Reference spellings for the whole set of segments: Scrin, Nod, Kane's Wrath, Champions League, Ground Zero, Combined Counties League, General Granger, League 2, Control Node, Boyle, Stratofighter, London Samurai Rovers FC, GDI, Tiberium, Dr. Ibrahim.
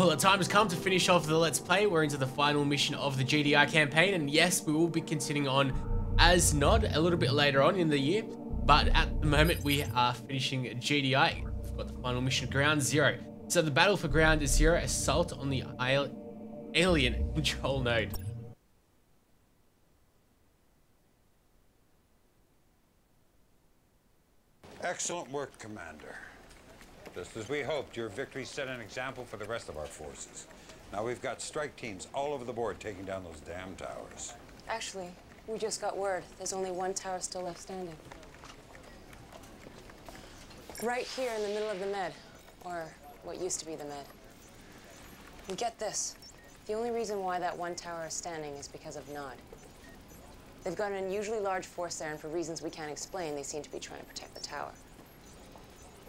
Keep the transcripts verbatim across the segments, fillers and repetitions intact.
Well, the time has come to finish off the Let's Play. We're into the final mission of the G D I campaign, and yes, we will be continuing on as Nod a little bit later on in the year, but at the moment we are finishing G D I. We've got the final mission, Ground Zero. So the battle for Ground Zero, assault on the alien Control Node. Excellent work, Commander. Just as we hoped, your victory set an example for the rest of our forces. Now we've got strike teams all over the board taking down those damn towers. Actually, we just got word. There's only one tower still left standing. Right here in the middle of the med, or what used to be the med. And get this. The only reason why that one tower is standing is because of Nod. They've got an unusually large force there, and for reasons we can't explain, they seem to be trying to protect the tower.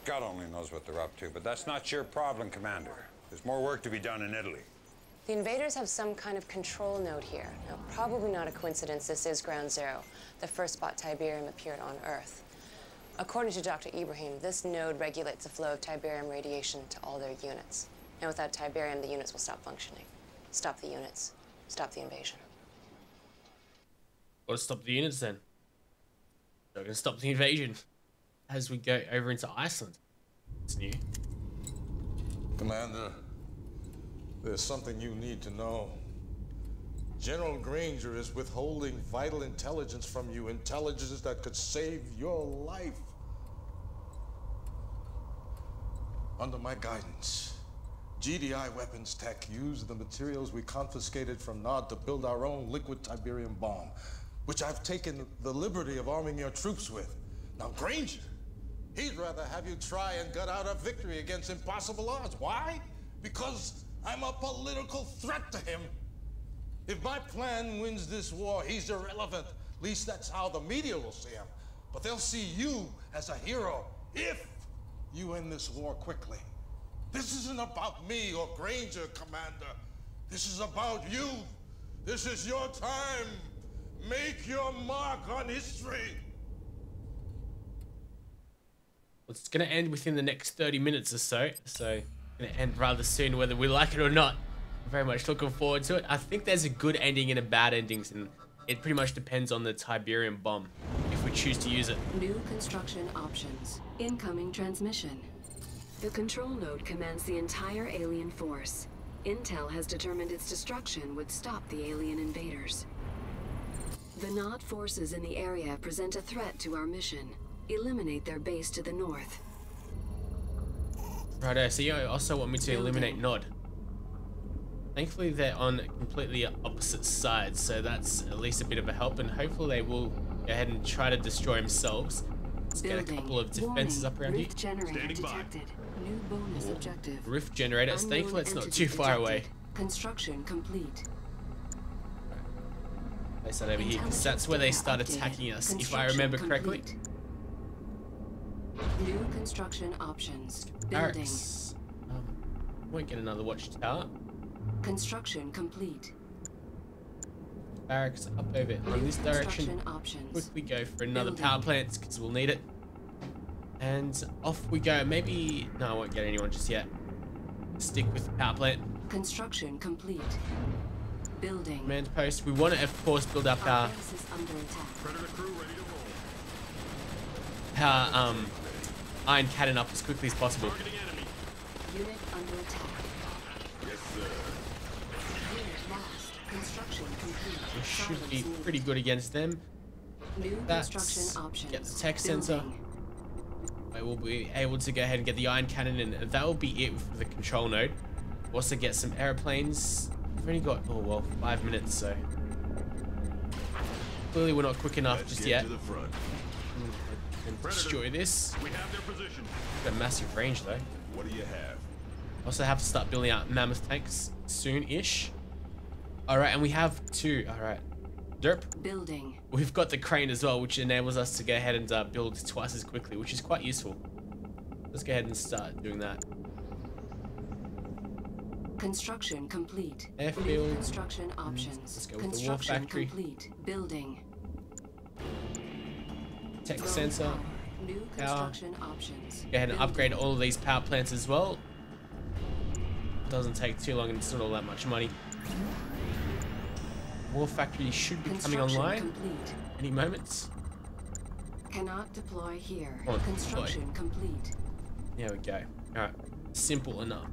God only knows what they're up to, but that's not your problem, Commander. There's more work to be done in Italy. The invaders have some kind of control node here. Now, probably not a coincidence this is Ground Zero, the first spot Tiberium appeared on Earth. According to Doctor Ibrahim, this node regulates the flow of Tiberium radiation to all their units. And without Tiberium, the units will stop functioning. Stop the units. Stop the invasion. Gotta stop the units then. They're gonna stop the invasion. As we go over into Iceland. It's new. Commander, there's something you need to know. General Granger is withholding vital intelligence from you, intelligence that could save your life. Under my guidance, G D I weapons tech used the materials we confiscated from Nod to build our own liquid Tiberium bomb, which I've taken the liberty of arming your troops with. Now, Granger, he'd rather have you try and gut out a victory against impossible odds. Why? Because I'm a political threat to him. If my plan wins this war, he's irrelevant. At least that's how the media will see him. But they'll see you as a hero if you end this war quickly. This isn't about me or Granger, Commander. This is about you. This is your time. Make your mark on history. It's going to end within the next thirty minutes or so, so it's going to end rather soon, whether we like it or not. I'm very much looking forward to it. I think there's a good ending and a bad ending, and it pretty much depends on the Tiberium bomb, if we choose to use it. New construction options. Incoming transmission. The control node commands the entire alien force. Intel has determined its destruction would stop the alien invaders. The Nod forces in the area present a threat to our mission. Eliminate their base to the north. Righto, so you also want me to eliminate Nod. Thankfully, they're on completely opposite sides, so that's at least a bit of a help, and hopefully they will go ahead and try to destroy themselves. Let's Building. get a couple of defenses Warning. up around Rift here. Standing by. New bonus objective. Rift generator. It's thankful it's not too far detected. away. Construction complete. Right. Place that over here, because that's where they start attacking us, if I remember correctly. Complete. New construction options. Buildings. Um, won't get another watchtower. Construction complete. Barracks up over in this direction. Options. Quickly go for another Building. power plant because we'll need it. And off we go. Maybe no, I won't get anyone just yet. Stick with the power plant. Construction complete. Building. Command post. We want to, of course, build up our. our base is under attack. Predator crew ready to roll. Our, um, Iron Cannon up as quickly as possible. Unit under attack. Yes, sir. Unit lost. Construction complete. We should be pretty good against them. New That's, construction options. Get the tech sensor. I will be able to go ahead and get the Iron Cannon, and that will be it for the control node. We'll also get some airplanes. We've only got oh well five minutes, so clearly we're not quick enough Let's just yet. To the front. And destroy this. We have their position. Got a massive range though. What do you have? Also have to start building out mammoth tanks soon-ish. Alright, and we have two. Alright. Derp. Building. We've got the crane as well, which enables us to go ahead and uh, build twice as quickly, which is quite useful. Let's go ahead and start doing that. Construction complete. Airfield. Construction options. Let's go with the war factory. Complete. Building. Tech sensor, new construction power. options. Go ahead and upgrade all of these power plants as well. doesn't take too long and it's not all that much money. War factory should be coming online complete. Any moments. Cannot deploy here. Oh, construction deploy. Complete. There we go. All right, simple enough.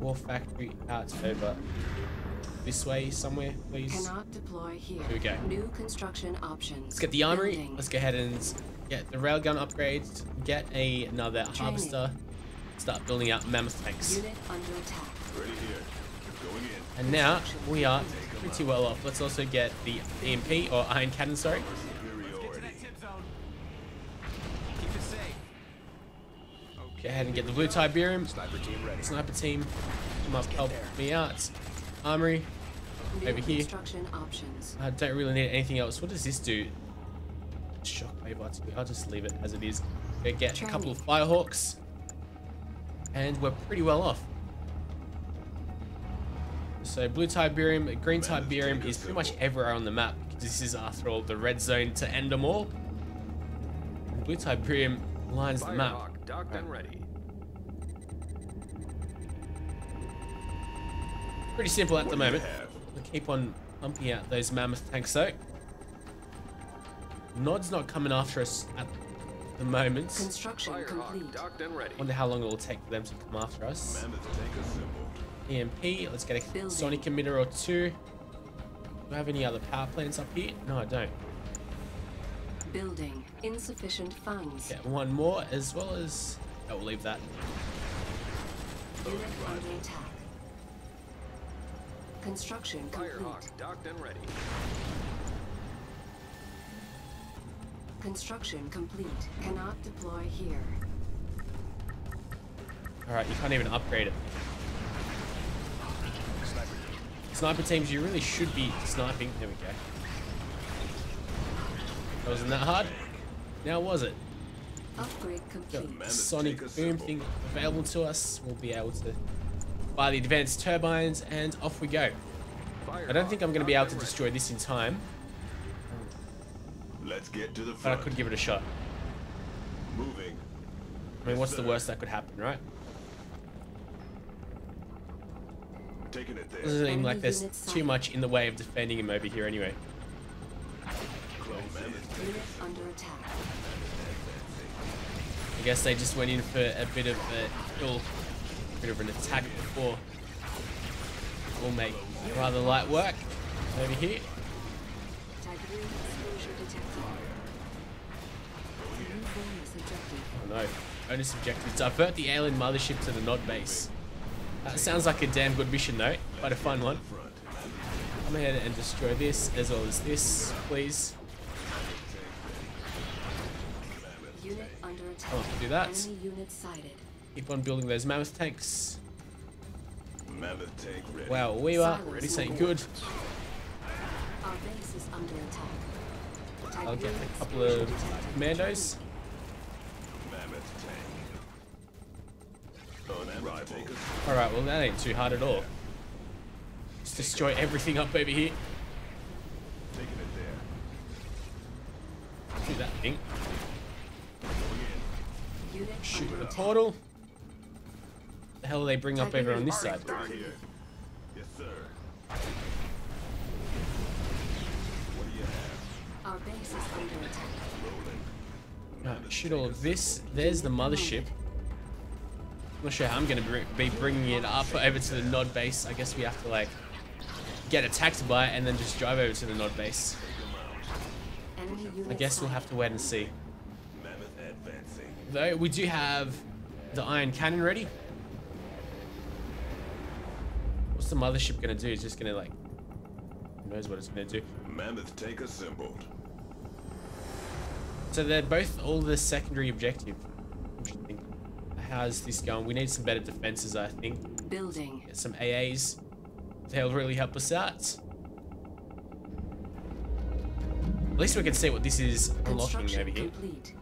War factory out over this way somewhere, please. Cannot deploy here. Here we go. New construction options. Let's get the armory. Building. Let's go ahead and get the railgun upgrades. Get a, another Training. harvester. Start building out mammoth tanks. Unit under attack. Ready here. Going in. And now we are pretty well off. Let's also get the E M P or iron cannon. Sorry. Go ahead and get the blue Tiberium. Sniper team ready. Sniper team, come up, help me out. Armory, over here. I don't really need anything else. What does this do? Shockwave artillery. I'll just leave it as it is. Go get a couple of firehawks, and we're pretty well off. So blue Tiberium, green Tiberium is pretty much everywhere on the map. This is, after all, the red zone to end them all. Blue Tiberium lines the map. Docked and ready. Pretty simple at the moment. We'll keep on pumping out those mammoth tanks though. Nod's not coming after us at the moment. Construction complete. Wonder how long it'll take for them to come after us. E M P, let's get a sonic emitter or two. Do I have any other power plants up here? No, I don't. Building. Insufficient funds. Get one more, as well as... Oh, we'll leave that. Unit under attack. Construction complete. Firehawk docked and ready. Construction complete. Cannot deploy here. Alright, you can't even upgrade it. Sniper teams. Sniper teams, you really should be sniping. There we go. That wasn't that hard. Now was it? Upgrade complete. Got sonic boom thing available to us. We'll be able to buy the advanced turbines and off we go. I don't think I'm going to be able to destroy this in time. Let's get to the front. But I could give it a shot. Moving. I mean, what's the worst that could happen, right? Taking it there. Doesn't seem like there's too much in the way of defending him over here anyway. I guess they just went in for a bit of a kill, a bit of an attack before. We'll make rather light work over here. Oh no, bonus objective. Divert the alien mothership to the Nod base. That sounds like a damn good mission though, quite a fun one. Come ahead and destroy this as well as this, please. I'll have to do that. Keep on building those mammoth tanks. Mammoth tank ready. Wow, we are. This ain't good. Our base is under attack. I'll get a couple of commandos. Mammoth tank. Alright, well that ain't too hard at all. Just destroy everything up over here. Taking it there. Do that thing. Shoot the portal. What the hell do they bring up over on this side? Yes, sir. What do you have? Our base is under attack. Right, shoot all of this. There's the mothership. I'm not sure how I'm going to be bringing it up over to the Nod base. I guess we have to like get attacked by it and then just drive over to the Nod base. I guess we'll have to wait and see. Though we do have the iron cannon ready. What's the mothership gonna do? It's just gonna like, who knows what it's gonna do. Mammoth tank assembled. So they're both all the secondary objective. Interesting. How's this going? We need some better defenses, I think. Building. Get some A As. They'll really help us out. At least we can see what this is unlocking over here. Complete.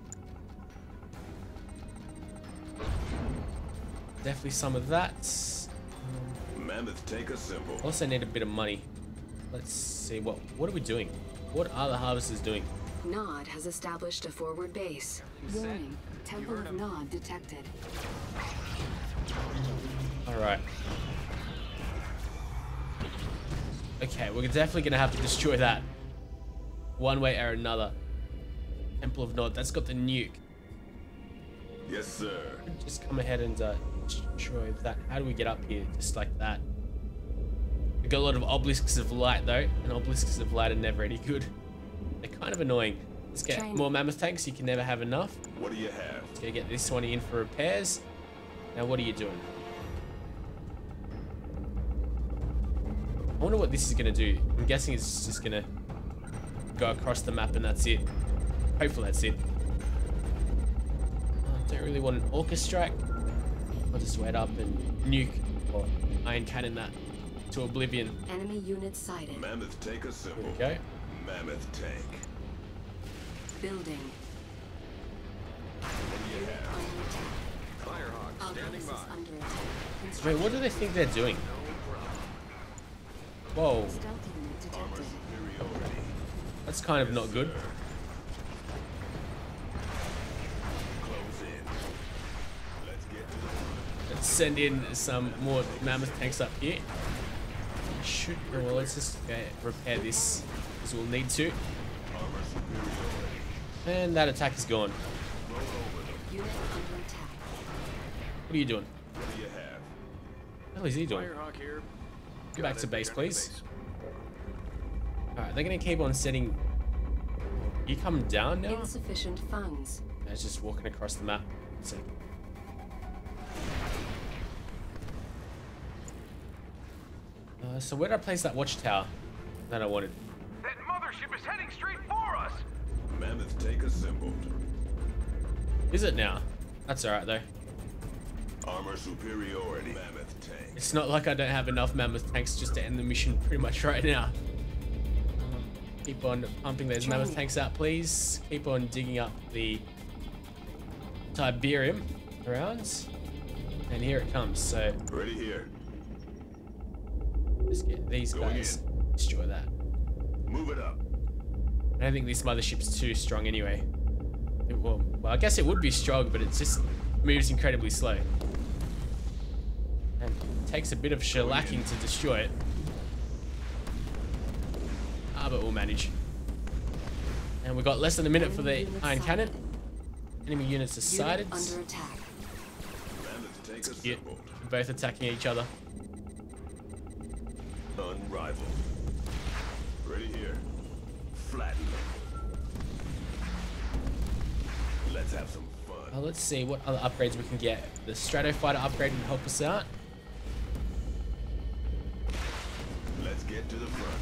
Definitely some of that. Mammoth tank assembled. Also need a bit of money. Let's see what what are we doing? What are the harvesters doing? Nod has established a forward base. Warning. Temple of Nod detected. Alright. Okay, we're definitely going to have to destroy that. One way or another. Temple of Nod. That's got the nuke. Yes, sir. Just come ahead and uh, destroy that. How do we get up here? Just like that. We've got a lot of obelisks of light, though. And obelisks of light are never any good. They're kind of annoying. Let's get Train. more mammoth tanks. You can never have enough. What do you have? Let's go get this one in for repairs. Now, what are you doing? I wonder what this is going to do. I'm guessing it's just going to go across the map and that's it. Hopefully that's it. I don't really want an orca strike. I'll just wait up and nuke or iron cannon that to oblivion. Enemy unit sighted. Mammoth tank assembled. Here we go. Mammoth tank. Building. Firehawk standing by. Wait, what do they think they're doing? Whoa. That's kind of not good. Let's send in some more mammoth tanks up here. Shoot. Well, let's just uh, repair this because we'll need to. And that attack is gone. What are you doing? What the hell is he doing? Go back to base, please. Alright, they're gonna keep on sending. You come down now? Insufficient funds. I was just walking across the map. So... Uh, so where did I place that watchtower that I wanted? That mothership is heading straight for us! Mammoth tank assembled. Is it now? That's alright though. Armor superiority. Mammoth tank. It's not like I don't have enough mammoth tanks just to end the mission pretty much right now. Keep on pumping those Train. mammoth tanks out, please. Keep on digging up the Tiberium around. And here it comes, so. Ready here. Let's get these Going guys. In. Destroy that. Move it up. I don't think this mothership's too strong anyway. It will, well, I guess it would be strong, but it's just. Moves incredibly slow. And it takes a bit of shellacking to destroy it. Ah, but we'll manage. And we've got less than a minute for the iron cannon. Enemy units are sighted. Yep, both attacking each other. Unrivaled. Ready here. Flatten. Let's have some. Oh, let's see what other upgrades we can get. The Stratofighter upgrade would help us out. Let's get to the front.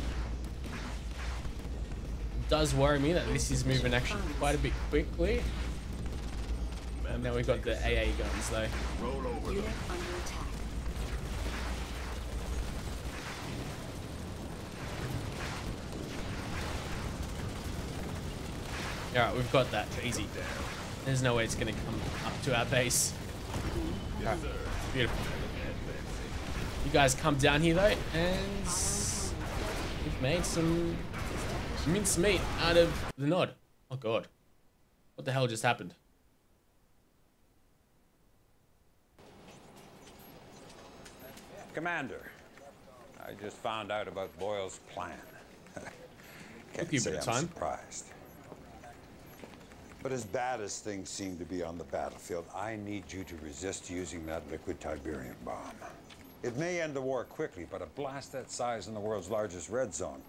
It does worry me that this is moving actually quite a bit quickly. And now we've got the A A guns though. Roll over them. Alright, we've got that. Easy. There's no way it's going to come up to our base. Right. Beautiful. You guys come down here though, and we've made some minced meat out of the Nod. Oh god. What the hell just happened? Commander, I just found out about Boyle's plan. Can't say I'm surprised. But as bad as things seem to be on the battlefield, I need you to resist using that liquid Tiberium bomb. It may end the war quickly, but a blast that size in the world's largest red zone,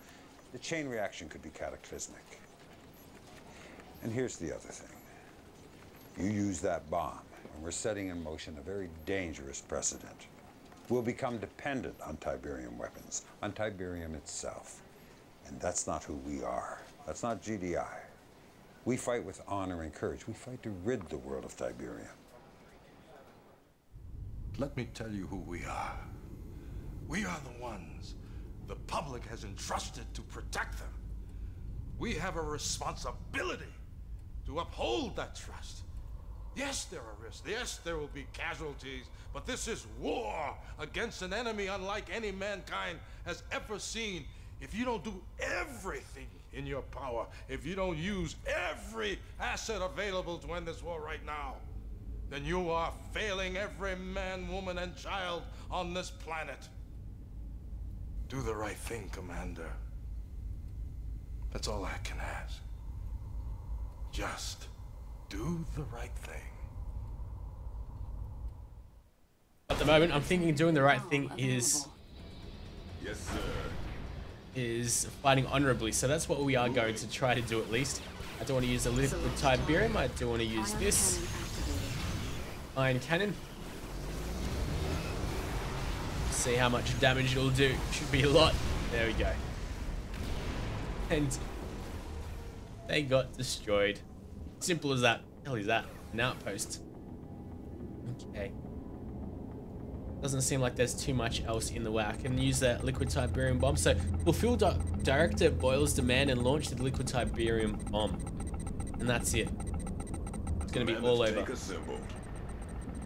the chain reaction could be cataclysmic. And here's the other thing. You use that bomb, and we're setting in motion a very dangerous precedent. We'll become dependent on Tiberium weapons, on Tiberium itself. And that's not who we are. That's not G D I. We fight with honor and courage. We fight to rid the world of Tiberium. Let me tell you who we are. We are the ones the public has entrusted to protect them. We have a responsibility to uphold that trust. Yes, there are risks. Yes, there will be casualties. But this is war against an enemy unlike any mankind has ever seen. If you don't do everything in your power, if you don't use every asset available to end this war right now, then you are failing every man, woman, and child on this planet. Do the right thing, Commander. That's all I can ask. Just do the right thing. At the moment, I'm thinking doing the right thing is... Yes, sir. Is fighting honorably, so that's what we are going to try to do at least. I don't want to use the lift with Tiberium, I do want to use this. Iron Cannon. See how much damage it'll do. Should be a lot. There we go. And they got destroyed. Simple as that. Hell is that? An outpost. Okay. Doesn't seem like there's too much else in the way. I can use that liquid Tiberium bomb. So fulfill Di Director Boyle's demand and launch the liquid Tiberium bomb. And that's it. It's gonna be all over.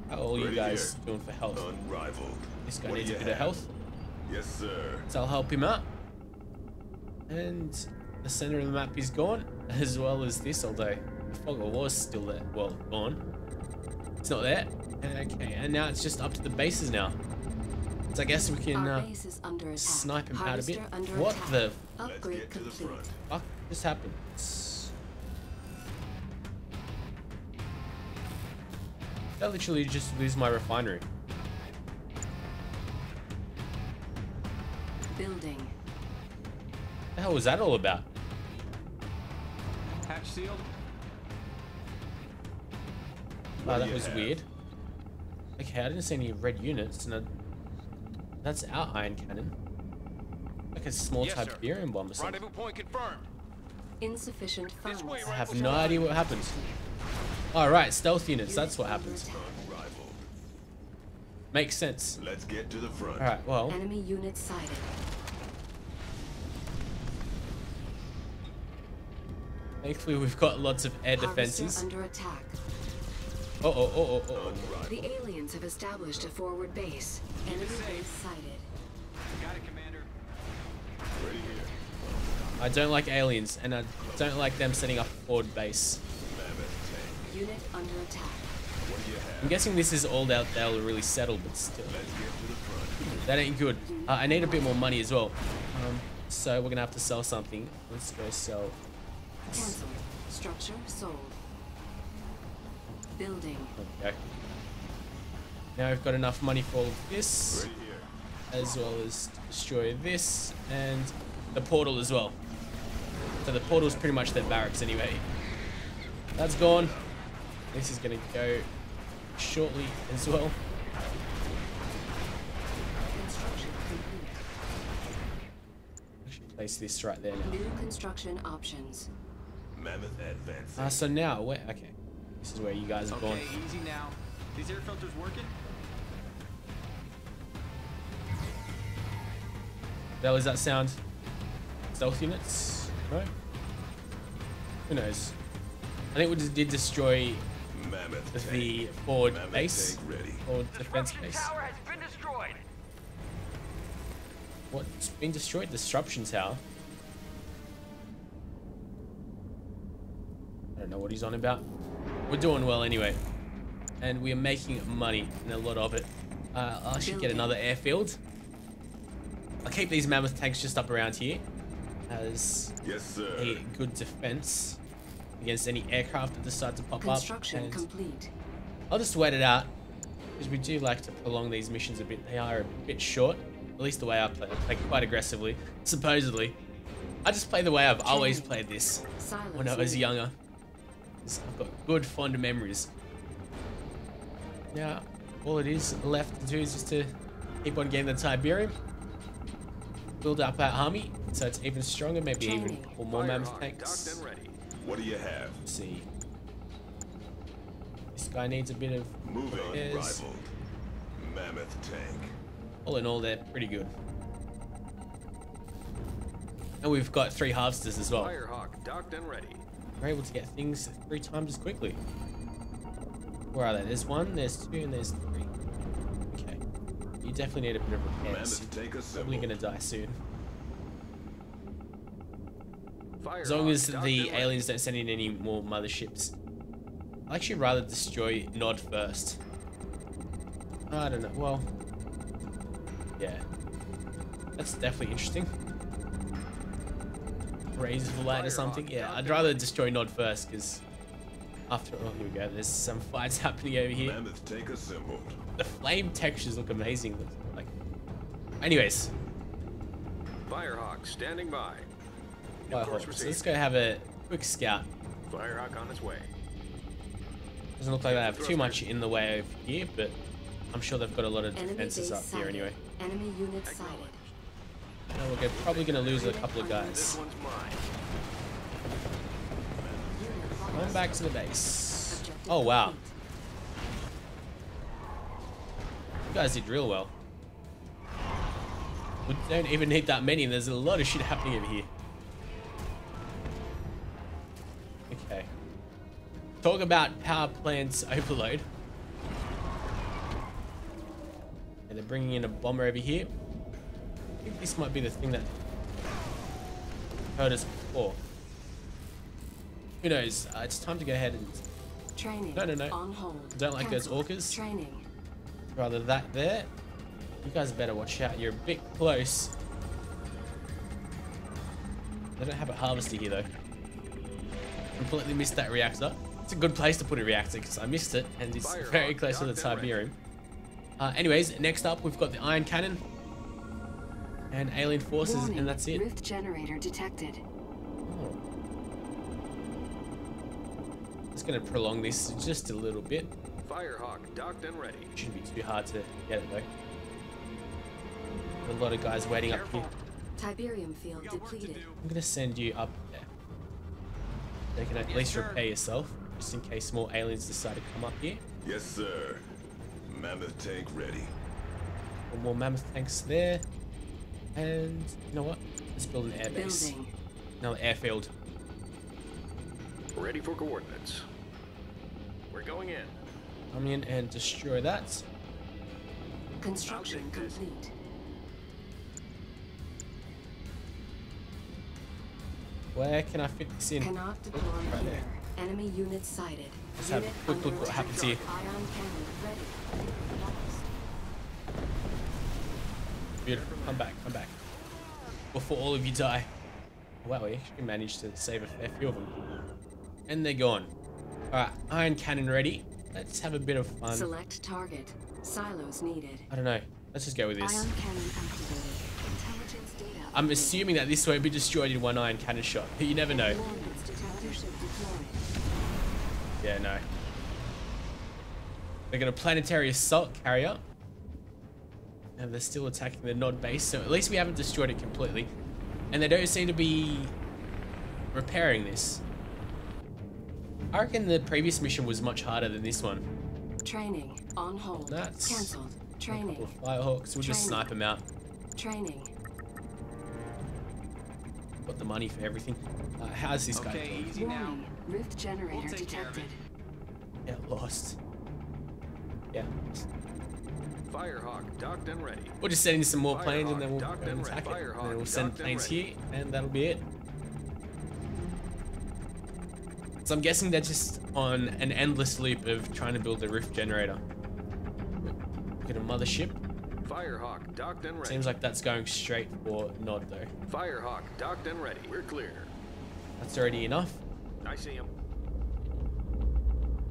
How are all you guys doing for health? Unrivaled. This guy needs a bit of health. Yes, sir. So I'll help him out. And the center of the map is gone, as well as this, although the fog of war is still there. Well, gone. It's not there. Okay, and now it's just up to the bases now. So I guess we can uh, snipe him out a bit. What the fuck just happened? I literally just lose my refinery. Building. What the hell was that all about? Hatch sealed. Oh, that was weird. Okay, I didn't see any red units, and that's our iron cannon. Like a small yes, Tiberium bomb or something. Point confirmed. Insufficient funds. Way, right I have no idea what happens. All right, stealth units. That's what happens. Makes sense. Let's get to the front. All right, well. Enemy unit sighted. Thankfully, we've got lots of air defenses. Under attack. Oh, oh, oh, oh, oh. The aliens have established a forward base. Enemy base sighted. Got it, Commander. Ready here. I don't like aliens, and I don't like them setting up a forward base. Unit under attack. What do you have? I'm guessing this is all that they'll really settle, but still. Let's get to the front. That ain't good. Uh, I need a bit more money as well. Um, so we're gonna have to sell something. Let's go sell. Cancel. Structure sold. Building. Okay. Now we've got enough money for all of this, as well as destroy this and the portal as well. So the portal is pretty much their barracks anyway. That's gone. This is going to go shortly as well. Actually, place this right there now. New construction options. Mammoth advancing. Ah, so now where? Okay. This is where you guys are okay, going. Easy now. These air filters working? That was that sound. Stealth units? No? Who knows? I think we just did destroy Mammoth the forward Mammoth base. Or defense base. Tower has been destroyed. What's been destroyed? Disruption tower. I don't know what he's on about. We're doing well anyway, and we are making money, and a lot of it. Uh, I should get another airfield. I'll keep these mammoth tanks just up around here as yes, sir. a good defense against any aircraft that decide to pop Construction up. Construction complete. I'll just wait it out, because we do like to prolong these missions a bit. They are a bit short, at least the way I play, like quite aggressively, supposedly. I just play the way I've always played this Silence when I was younger. I've got good fond memories. Now, all it is left to do is just to keep on getting the Tiberium, build up our army so it's even stronger, maybe Training. even or more mammoth tanks. What do you have? Let's see, this guy needs a bit of repairs. Mammoth tank. All in all, they're pretty good. And we've got three harvesters as well. Firehawk docked and ready. We're able to get things three times as quickly. Where are they? There's one, there's two, and there's three. Okay. You definitely need a bit of repairs. Probably gonna die soon. As long as the aliens don't send in any more motherships. I'd actually rather destroy Nod first. I don't know. Well, yeah, that's definitely interesting. Rays of light or something. Yeah, I'd rather destroy Nod first because after all, here we go. There's some fights happening over here. The flame textures look amazing. Like, anyways. Firehawk standing by. Firehawk. So let's go have a quick scout. Firehawk on his way. Doesn't look like they have too much in the way over here, but I'm sure they've got a lot of defenses up here anyway. Enemy unit sighted. Now we're probably going to lose a couple of guys. Going back to the base. Oh wow, you guys did real well. We don't even need that many. There's a lot of shit happening over here. Okay. Talk about power plants overload. And they're bringing in a bomber over here. I think this might be the thing that hurt us before. Who knows? Uh, it's time to go ahead and... Training. No, no, no. On hold. Don't like Cancel. Those orcas. Training. Rather that there. You guys better watch out. You're a bit close. They don't have a harvester here, though. Completely missed that reactor. It's a good place to put a reactor because I missed it, and it's Fire very close to the Tiberium. Uh, anyways, next up we've got the iron cannon and alien forces, Warning. And that's it. Rift generator detected. Oh. It's going to prolong this just a little bit. Firehawk docked and ready. Shouldn't be too hard to get it though. A lot of guys waiting up here. Tiberium field depleted. I'm gonna send you up there. They can at least repair yourself, just in case more aliens decide to come up here. Yes, sir. Mammoth tank ready. One more mammoth tanks there. And you know what? Let's build an airbase. Another airfield. Ready for coordinates. We're going in. Come in and destroy that. Construction complete. Where can I fit this in? Cannot deploy right here. There. Enemy unit sighted. Let's unit have a quick look what happens here. Beautiful. Come back, come back. Before all of you die. Wow, we actually managed to save a fair few of them. And they're gone. Alright, iron cannon ready. Let's have a bit of fun. Select target. Silos needed. I don't know. Let's just go with this. Iron cannon activated. I'm assuming that this won't be destroyed in one iron cannon shot, but you never know. Yeah, no. They're going to planetary assault carrier. And they're still attacking the Nod base, so at least we haven't destroyed it completely. And they don't seem to be repairing this. I reckon the previous mission was much harder than this one. Training on hold. That's cancelled. Training. Firehawks. We'll just snipe them out. Training. Got the money for everything. Uh, how's this guy doing? Okay, easy now. Rift generator we'll detected. Yeah, lost. Yeah. Firehawk docked and ready. We'll just send in some more Firehawk, planes and then we'll go and attack and it. Firehawk, and then we'll send planes here and that'll be it. So I'm guessing they're just on an endless loop of trying to build a rift generator. Look at a mothership. Firehawk docked and ready. Seems like that's going straight for Nod though. Firehawk docked and ready. We're clear. That's already enough. I see him.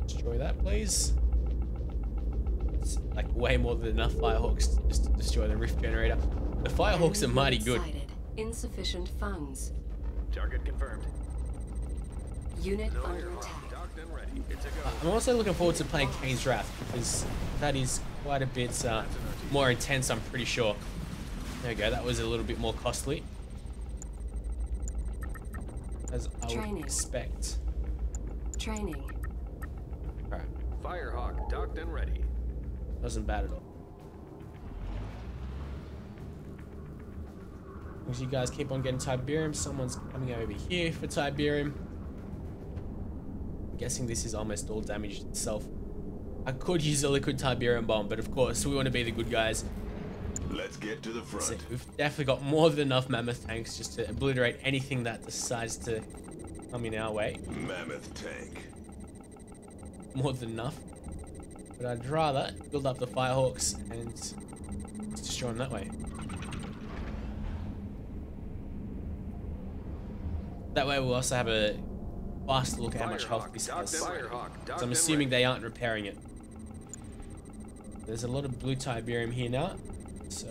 Destroy that, please. It's like way more than enough Firehawks just to destroy the rift generator. The Firehawks are mighty good. Insufficient funds. Target confirmed. Unit under attack. Docked and ready. It's a go. I'm also looking forward to playing Kane's Wrath because that is quite a bit uh, more intense, I'm pretty sure. There we go, that was a little bit more costly. As I Training. Would expect. Training. Alright. Firehawk docked and ready. Wasn't bad at all. As you guys keep on getting Tiberium, someone's coming over here for Tiberium. I'm guessing this is almost all damaged itself. I could use a liquid Tiberium bomb, but of course we want to be the good guys. Let's get to the front. So we've definitely got more than enough mammoth tanks just to obliterate anything that decides to come in our way. Mammoth tank. more than enough. But I'd rather build up the Firehawks and destroy them that way. That way we'll also have a fast look at how much health this has. So I'm assuming they aren't repairing it. There's a lot of blue Tiberium here now. So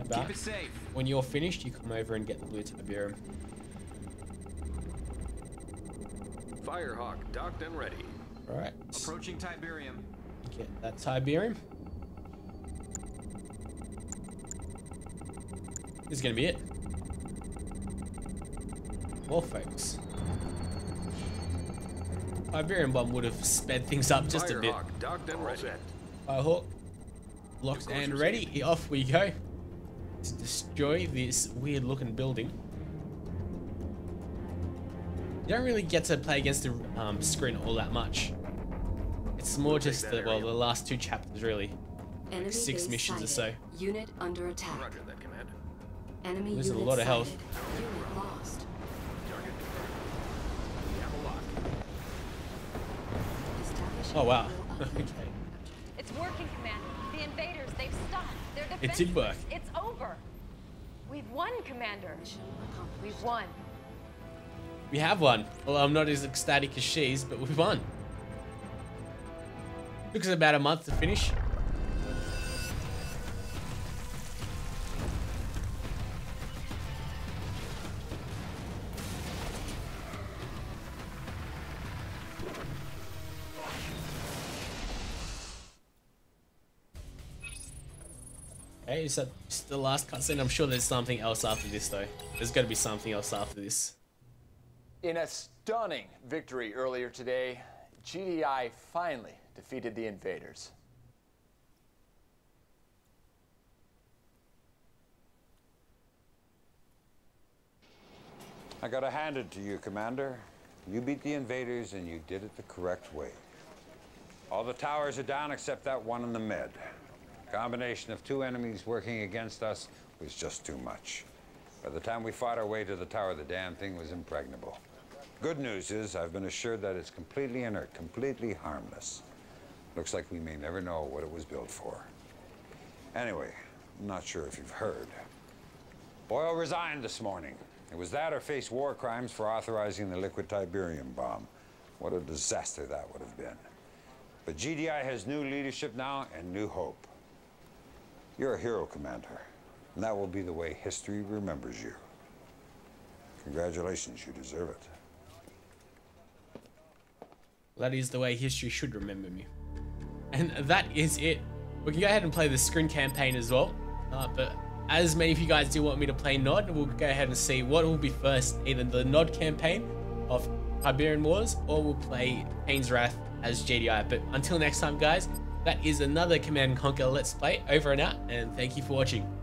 about Keep it safe. When you're finished, you come over and get the blue Tiberium. Firehawk docked and ready. Alright. Approaching Tiberium. Get that Tiberium. This is gonna be it. Well, folks, Tiberium bomb would have sped things up just a bit. Firehawk docked and ready. Firehawk locked and ready. Off we go to destroy this weird looking building. You don't really get to play against the um, Scrin all that much. It's more just the, well, the last two chapters really. Like six missions or so. Unit under attack. Roger that, Commander. Enemy There's a lot of health. Unit lost. Target. We have a lock. Oh wow. Okay. It's working, Commander. The invaders, they've stopped. They're defenseless. It did work. It's over. We've won, Commander. We've won. We have won. Well, I'm not as ecstatic as she is, but we've won. It took us about a month to finish. Okay, is that just the last cutscene? I'm sure there's something else after this, though. There's got to be something else after this. In a stunning victory earlier today, G D I finally defeated the invaders. I gotta hand it to you, Commander. You beat the invaders and you did it the correct way. All the towers are down except that one in the mid. The combination of two enemies working against us was just too much. By the time we fought our way to the tower, the damn thing was impregnable. Good news is I've been assured that it's completely inert, completely harmless. Looks like we may never know what it was built for. Anyway, I'm not sure if you've heard. Boyle resigned this morning. It was that or face war crimes for authorizing the liquid Tiberium bomb. What a disaster that would have been. But G D I has new leadership now and new hope. You're a hero, Commander, and that will be the way history remembers you. Congratulations, you deserve it. That is the way history should remember me. And that is it. We can go ahead and play the Scrin campaign as well. Uh, but as many of you guys do want me to play Nod, we'll go ahead and see what will be first, either the Nod campaign of Tiberium Wars, or we'll play Kane's Wrath as G D I. But until next time, guys, that is another Command and Conquer Let's Play over and out, and thank you for watching.